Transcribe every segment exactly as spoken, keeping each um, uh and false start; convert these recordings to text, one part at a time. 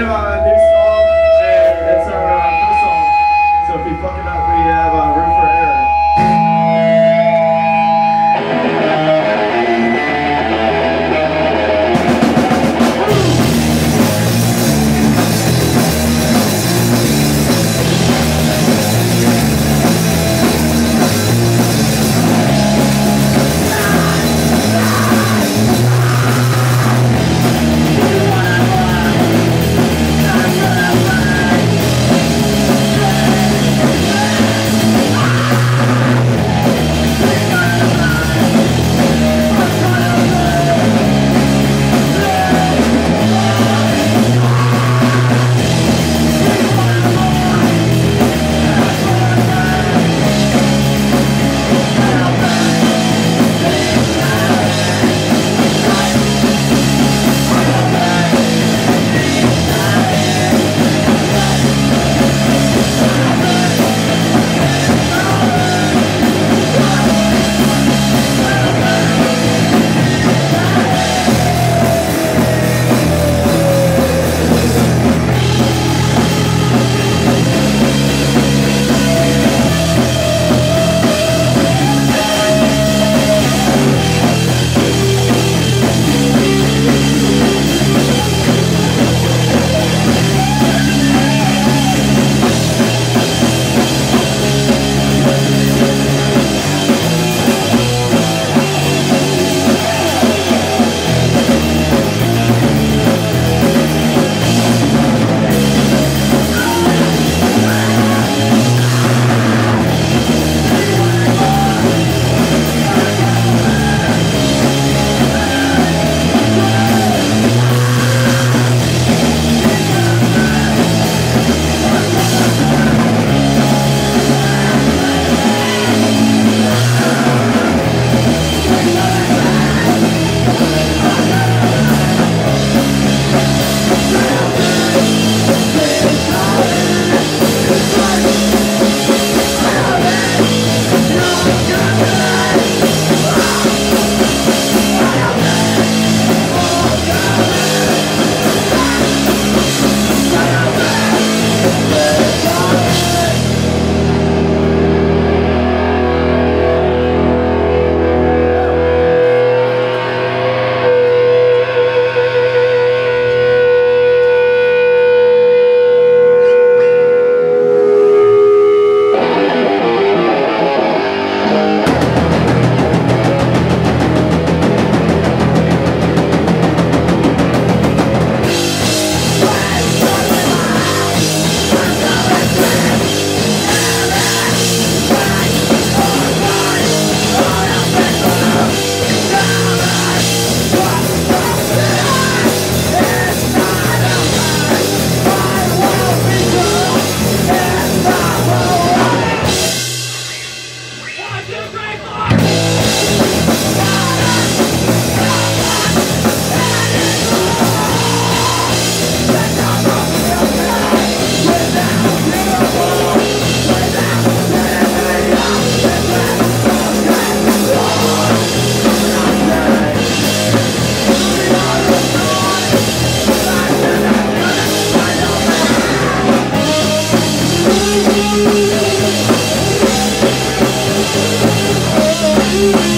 have uh, a new song, and it's our uh, first song. So if you fuck it up, we have uh, room for error. Thank you.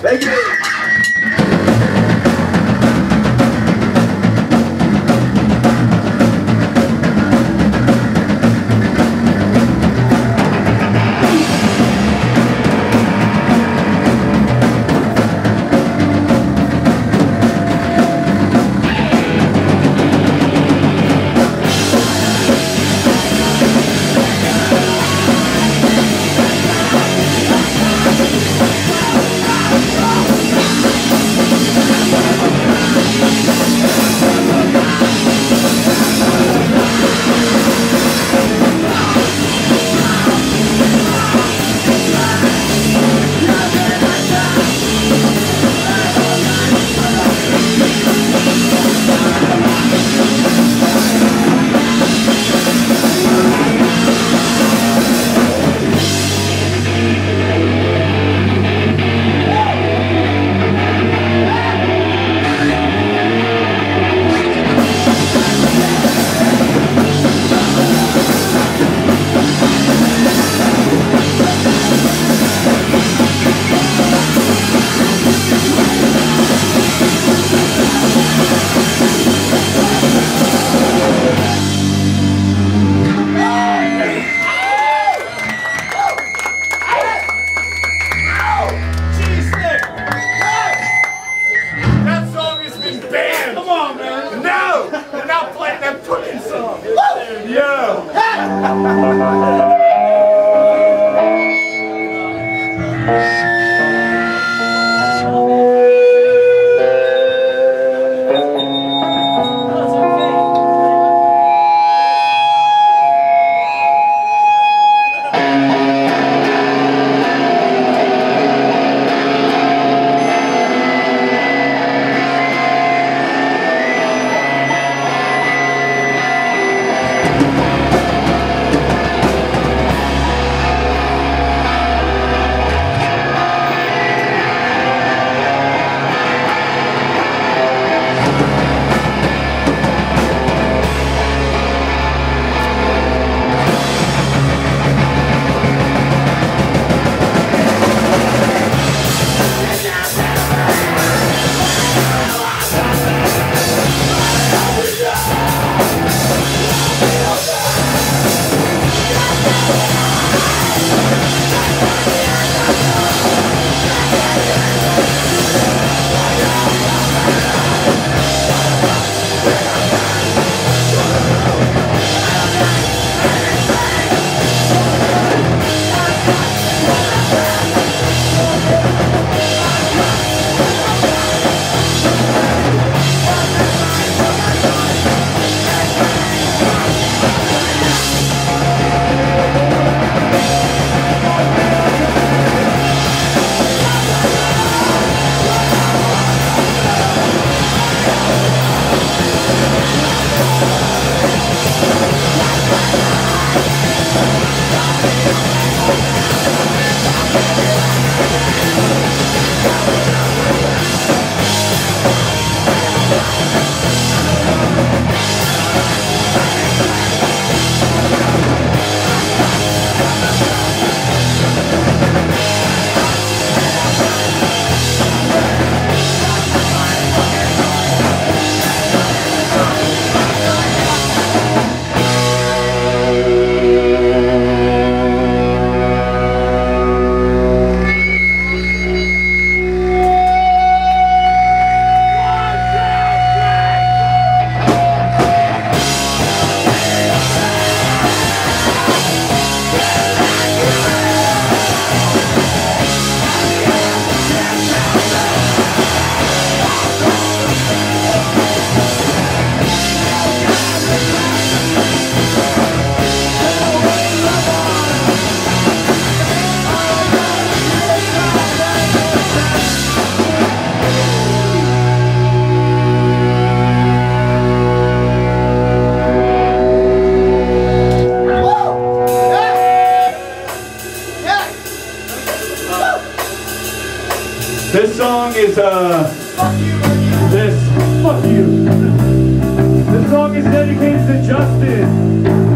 Thank you. Is uh fuck you, this fuck you. This song is dedicated to Justin.